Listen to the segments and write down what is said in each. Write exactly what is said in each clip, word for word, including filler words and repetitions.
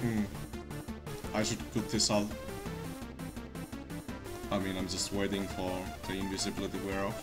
Hmm. I should cook this up. I mean, I'm just waiting for the invisibility to wear off.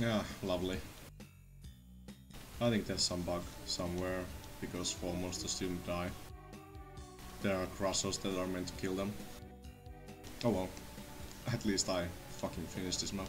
Yeah, lovely. I think there's some bug somewhere, because four monsters didn't die. There are crushers that are meant to kill them. Oh well, at least I fucking finished this map.